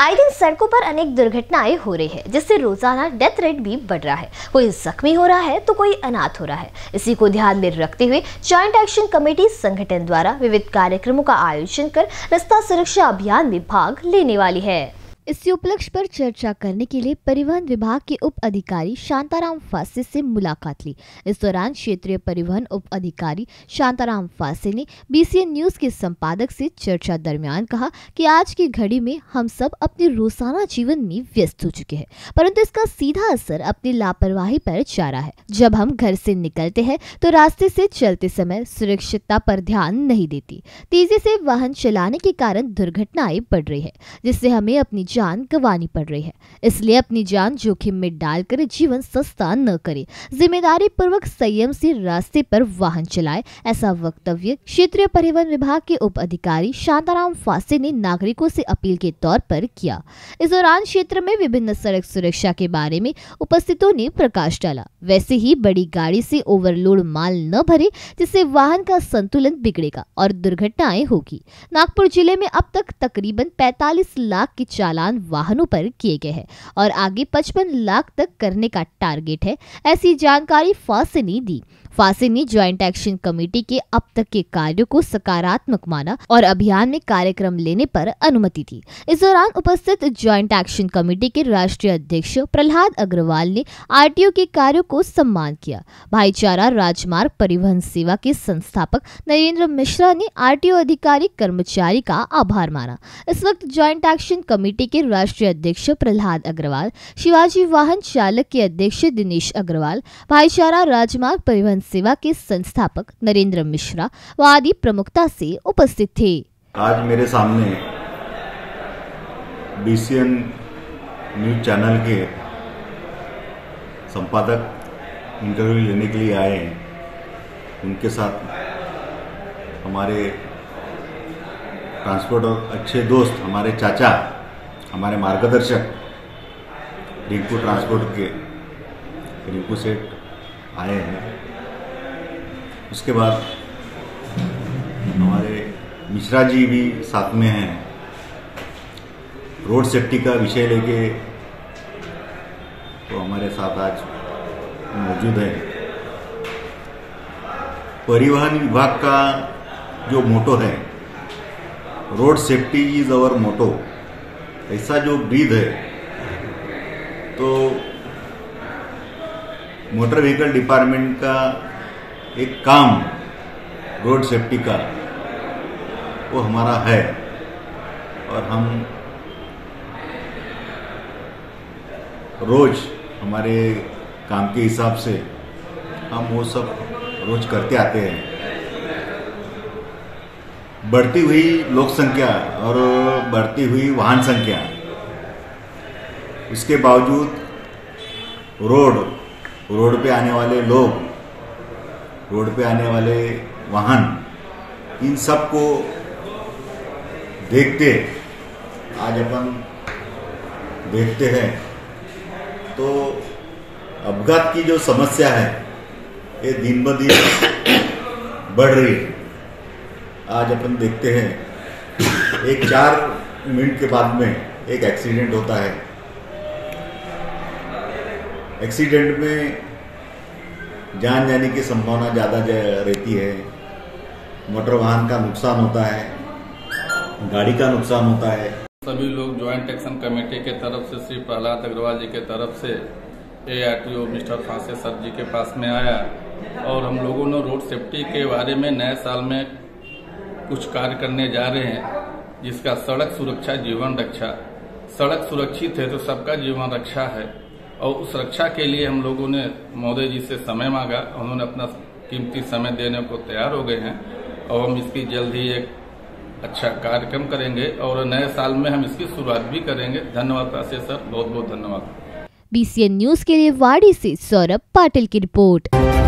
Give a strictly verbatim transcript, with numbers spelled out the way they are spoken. आए दिन सड़कों पर अनेक दुर्घटनाएं हो रही है, जिससे रोजाना डेथ रेट भी बढ़ रहा है। कोई जख्मी हो रहा है तो कोई अनाथ हो रहा है। इसी को ध्यान में रखते हुए ज्वाइंट एक्शन कमेटी संगठन द्वारा विविध कार्यक्रमों का आयोजन कर रास्ता सुरक्षा अभियान में भाग लेने वाली है। इसी उपलक्ष्य पर चर्चा करने के लिए परिवहन विभाग के उप अधिकारी शांताराम फासे से मुलाकात ली। इस दौरान क्षेत्रीय परिवहन उप अधिकारी शांताराम फासे ने बीसीएन न्यूज़ के संपादक से चर्चा दरमियान कहा कि आज की घड़ी में हम सब अपने रोजाना जीवन में व्यस्त हो चुके हैं, परंतु इसका सीधा असर अपनी लापरवाही पर जा रहा है। जब हम घर से निकलते हैं तो रास्ते से चलते समय सुरक्षितता पर ध्यान नहीं देती। तेजी से वाहन चलाने के कारण दुर्घटनाएं बढ़ रही है, जिससे हमें अपनी जान गंवानी पड़ रही है। इसलिए अपनी जान जोखिम में डालकर जीवन सस्ता न करें, जिम्मेदारी पूर्वक संयम से रास्ते पर वाहन चलाएं। ऐसा वक्तव्य क्षेत्रीय परिवहन विभाग के उप अधिकारी शांताराम फासे ने नागरिकों से अपील के तौर पर किया। इस दौरान क्षेत्र में विभिन्न सड़क सुरक्षा के बारे में उपस्थितों ने प्रकाश डाला। वैसे ही बड़ी गाड़ी से ओवरलोड माल न भरे, जिससे वाहन का संतुलन बिगड़ेगा और दुर्घटनाएं होगी। नागपुर जिले में अब तक तकरीबन पैंतालीस लाख के चालान वाहनों पर किए गए हैं और आगे पचपन लाख तक करने का टारगेट है। ऐसी जानकारी फासे ने दी। फासे ने ज्वाइंट एक्शन कमेटी के अब तक के कार्यों को सकारात्मक माना और अभियान में कार्यक्रम लेने पर अनुमति दी। इस दौरान उपस्थित ज्वाइंट एक्शन कमेटी के राष्ट्रीय अध्यक्ष प्रहलाद अग्रवाल ने आरटीओ के कार्यों को सम्मान किया। भाईचारा राजमार्ग परिवहन सेवा के संस्थापक नरेंद्र मिश्रा ने आरटीओ अधिकारी कर्मचारी का आभार माना। इस वक्त ज्वाइंट एक्शन कमेटी के राष्ट्रीय अध्यक्ष प्रहलाद अग्रवाल, शिवाजी वाहन चालक के अध्यक्ष दिनेश अग्रवाल, भाईचारा राजमार्ग परिवहन सेवा के संस्थापक नरेंद्र मिश्रा व आदि प्रमुखता से उपस्थित थे। आज मेरे सामने बीसीएन न्यूज़ चैनल के संपादक इंटरव्यू लेने के लिए आए हैं। उनके साथ हमारे ट्रांसपोर्ट और अच्छे दोस्त, हमारे चाचा, हमारे मार्गदर्शक रिंकू ट्रांसपोर्ट के रिंकू सेठ आए हैं। उसके बाद हमारे मिश्रा जी भी साथ में हैं। रोड सेफ्टी का विषय लेके तो हमारे साथ आज मौजूद है। परिवहन विभाग का जो मोटो है, road safety is our motto, ऐसा जो ब्रीद है, तो मोटर व्हीकल डिपार्टमेंट का एक काम रोड सेफ्टी का वो हमारा है और हम रोज हमारे काम के हिसाब से हम वो सब रोज करते आते हैं। बढ़ती हुई लोक संख्या और बढ़ती हुई वाहन संख्या, इसके बावजूद रोड रोड पे आने वाले लोग, रोड पे आने वाले वाहन, इन सब को देखते आज अपन देखते हैं तो अपघात की जो समस्या है ये दिन ब दिन बढ़ रही है। आज अपन देखते हैं एक चार मिनट के बाद में एक एक्सीडेंट होता है। एक्सीडेंट में जान जाने की संभावना ज़्यादा रहती है। मोटर वाहन का नुकसान होता है, गाड़ी का नुकसान होता है। सभी लोग ज्वाइंट एक्शन कमेटी के तरफ से, श्री प्रहलाद अग्रवाल जी के तरफ से, A R T O mister Phase sir ji के पास में आया और हम लोगों ने रोड सेफ्टी के बारे में नए साल में कुछ कार्य करने जा रहे हैं, जिसका सड़क सुरक्षा जीवन रक्षा। सड़क सुरक्षित है तो सबका जीवन रक्षा है और उस रक्षा के लिए हम लोगों ने महोदय जी से समय मांगा। उन्होंने अपना कीमती समय देने को तैयार हो गए हैं और हम इसकी जल्द ही एक अच्छा कार्यक्रम करेंगे और नए साल में हम इसकी शुरुआत भी करेंगे। धन्यवाद आशे सर, बहुत बहुत धन्यवाद। बीसीएन न्यूज़ के लिए वाड़ी से सौरभ पाटिल की रिपोर्ट।